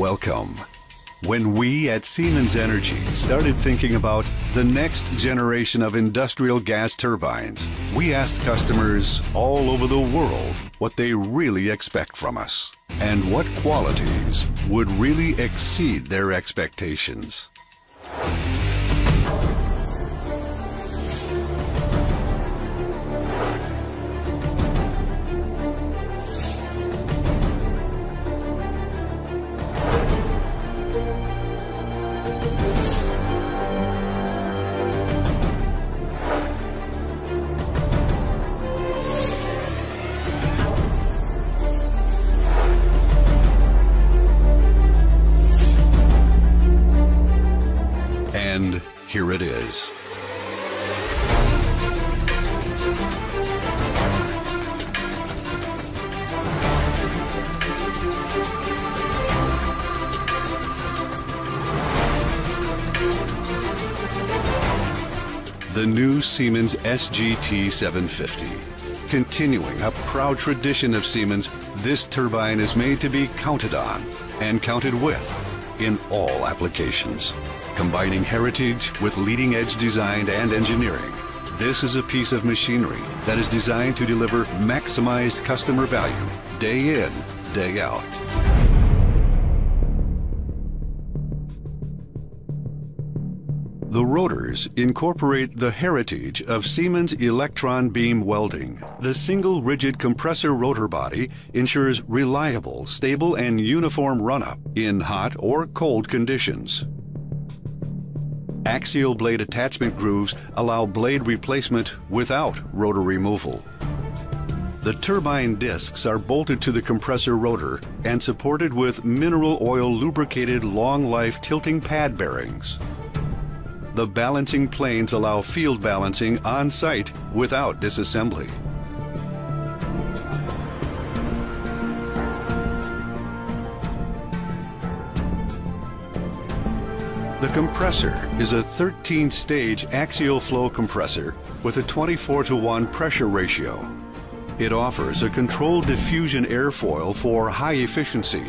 Welcome. When we at Siemens Energy started thinking about the next generation of industrial gas turbines, we asked customers all over the world what they really expect from us and what qualities would really exceed their expectations. And here it is. The new Siemens SGT-750. Continuing a proud tradition of Siemens, this turbine is made to be counted on and counted with in all applications. Combining heritage with leading-edge design and engineering, this is a piece of machinery that is designed to deliver maximized customer value day in, day out. The rotors incorporate the heritage of Siemens electron beam welding. The single rigid compressor rotor body ensures reliable, stable, and uniform run-up in hot or cold conditions. Axial blade attachment grooves allow blade replacement without rotor removal. The turbine discs are bolted to the compressor rotor and supported with mineral oil lubricated long-life tilting pad bearings. The balancing planes allow field balancing on-site without disassembly. The compressor is a 13-stage axial flow compressor with a 24:1 pressure ratio. It offers a controlled diffusion airfoil for high efficiency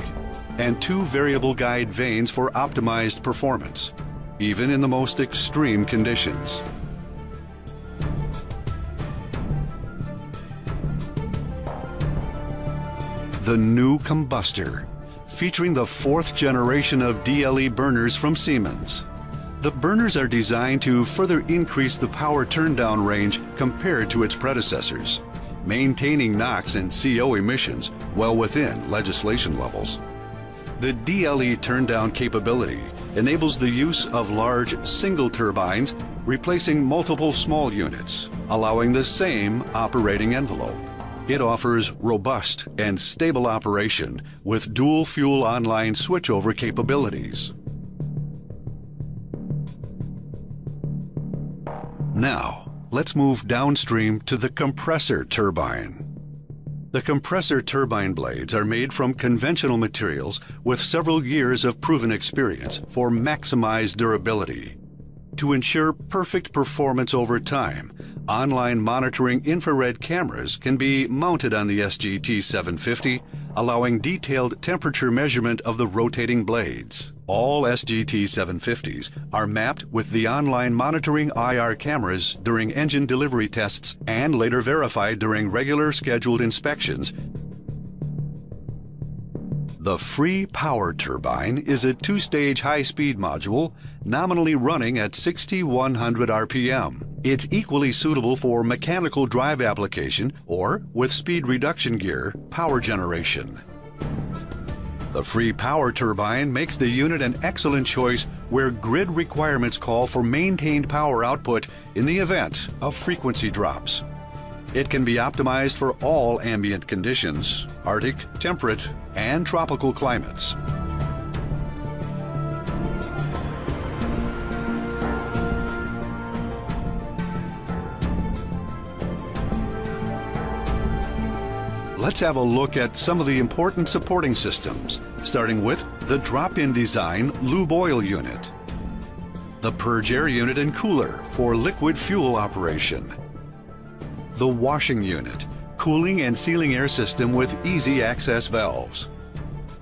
and two variable guide vanes for optimized performance, even in the most extreme conditions. The new combustor, featuring the fourth generation of DLE burners from Siemens. The burners are designed to further increase the power turndown range compared to its predecessors, maintaining NOx and CO emissions well within legislation levels. The DLE turndown capability enables the use of large single turbines, replacing multiple small units, allowing the same operating envelope. It offers robust and stable operation with dual fuel online switchover capabilities. Now, let's move downstream to the compressor turbine. The compressor turbine blades are made from conventional materials with several years of proven experience for maximized durability. To ensure perfect performance over time, online monitoring infrared cameras can be mounted on the SGT-750, allowing detailed temperature measurement of the rotating blades. All SGT-750s are mapped with the online monitoring IR cameras during engine delivery tests and later verified during regular scheduled inspections. The free power turbine is a two-stage high-speed module nominally running at 6,100 RPM. It's equally suitable for mechanical drive application or, with speed reduction gear, power generation. The free power turbine makes the unit an excellent choice where grid requirements call for maintained power output in the event of frequency drops. It can be optimized for all ambient conditions, Arctic, temperate, and tropical climates. Let's have a look at some of the important supporting systems, starting with the drop-in design lube oil unit, the purge air unit and cooler for liquid fuel operation, the washing unit, cooling and sealing air system with easy access valves,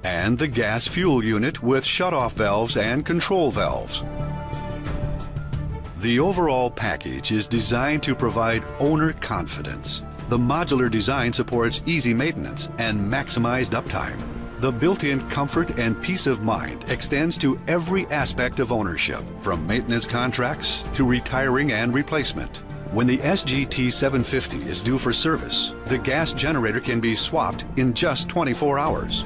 and the gas fuel unit with shutoff valves and control valves. The overall package is designed to provide owner confidence. The modular design supports easy maintenance and maximized uptime. The built-in comfort and peace of mind extends to every aspect of ownership, from maintenance contracts to retiring and replacement. When the SGT-750 is due for service, the gas generator can be swapped in just 24 hours.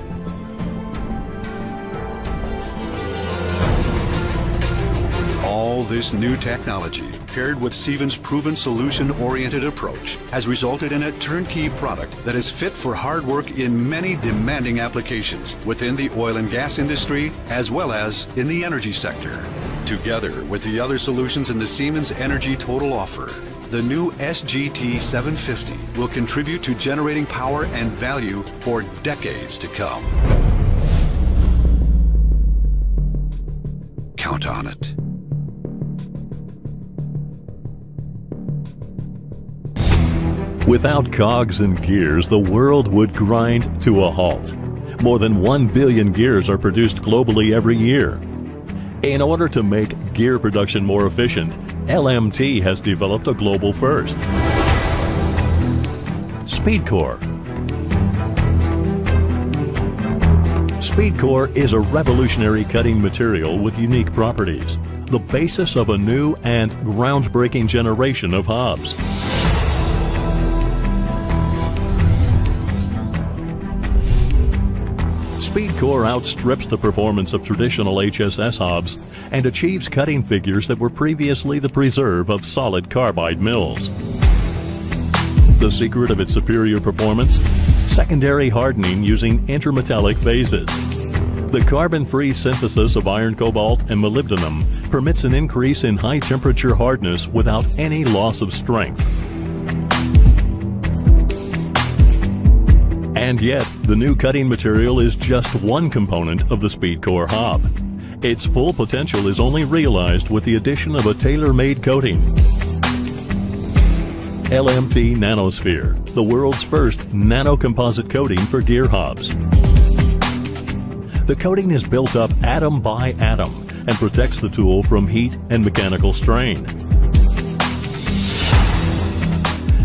All this new technology, paired with Siemens' proven solution-oriented approach, has resulted in a turnkey product that is fit for hard work in many demanding applications within the oil and gas industry, as well as in the energy sector. Together with the other solutions in the Siemens Energy total offer, the new SGT-750 will contribute to generating power and value for decades to come. Count on it. Without cogs and gears, the world would grind to a halt. More than 1 billion gears are produced globally every year. In order to make gear production more efficient, LMT has developed a global first: SpeedCore. SpeedCore is a revolutionary cutting material with unique properties, the basis of a new and groundbreaking generation of hobs. SpeedCore outstrips the performance of traditional HSS hobs and achieves cutting figures that were previously the preserve of solid carbide mills. The secret of its superior performance? Secondary hardening using intermetallic phases. The carbon-free synthesis of iron, cobalt, and molybdenum permits an increase in high-temperature hardness without any loss of strength. And yet, the new cutting material is just one component of the SpeedCore hob. Its full potential is only realized with the addition of a tailor-made coating. LMT Nanosphere, the world's first nanocomposite coating for gear hobs. The coating is built up atom by atom and protects the tool from heat and mechanical strain.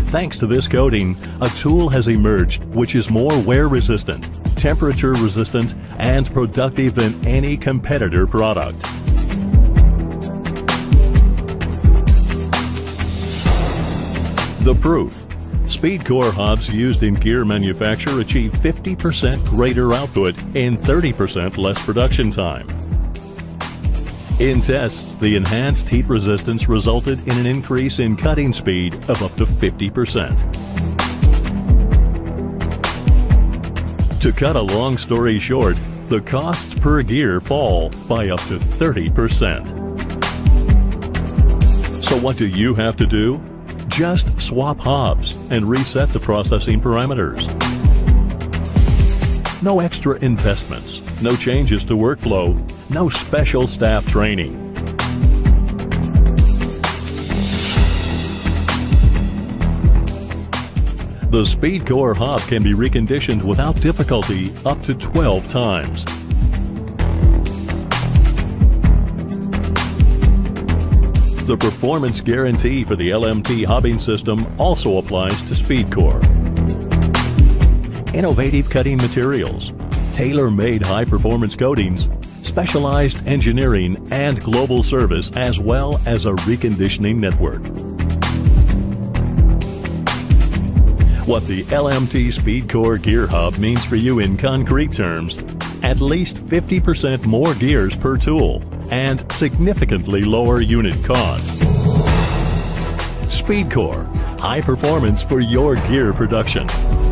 Thanks to this coating, a tool has emerged which is more wear-resistant, temperature-resistant, and productive than any competitor product. The proof: SpeedCore hobs used in gear manufacture achieve 50% greater output in 30% less production time. In tests, the enhanced heat resistance resulted in an increase in cutting speed of up to 50%. To cut a long story short, the costs per gear fall by up to 30%. So what do you have to do? Just swap hobs and reset the processing parameters. No extra investments, no changes to workflow, no special staff training. The SpeedCore hob can be reconditioned without difficulty up to 12 times. The performance guarantee for the LMT hobbing system also applies to SpeedCore. Innovative cutting materials, tailor-made high-performance coatings, specialized engineering and global service, as well as a reconditioning network. What the LMT SpeedCore Gear Hub means for you in concrete terms: at least 50% more gears per tool and significantly lower unit cost. SpeedCore, high performance for your gear production.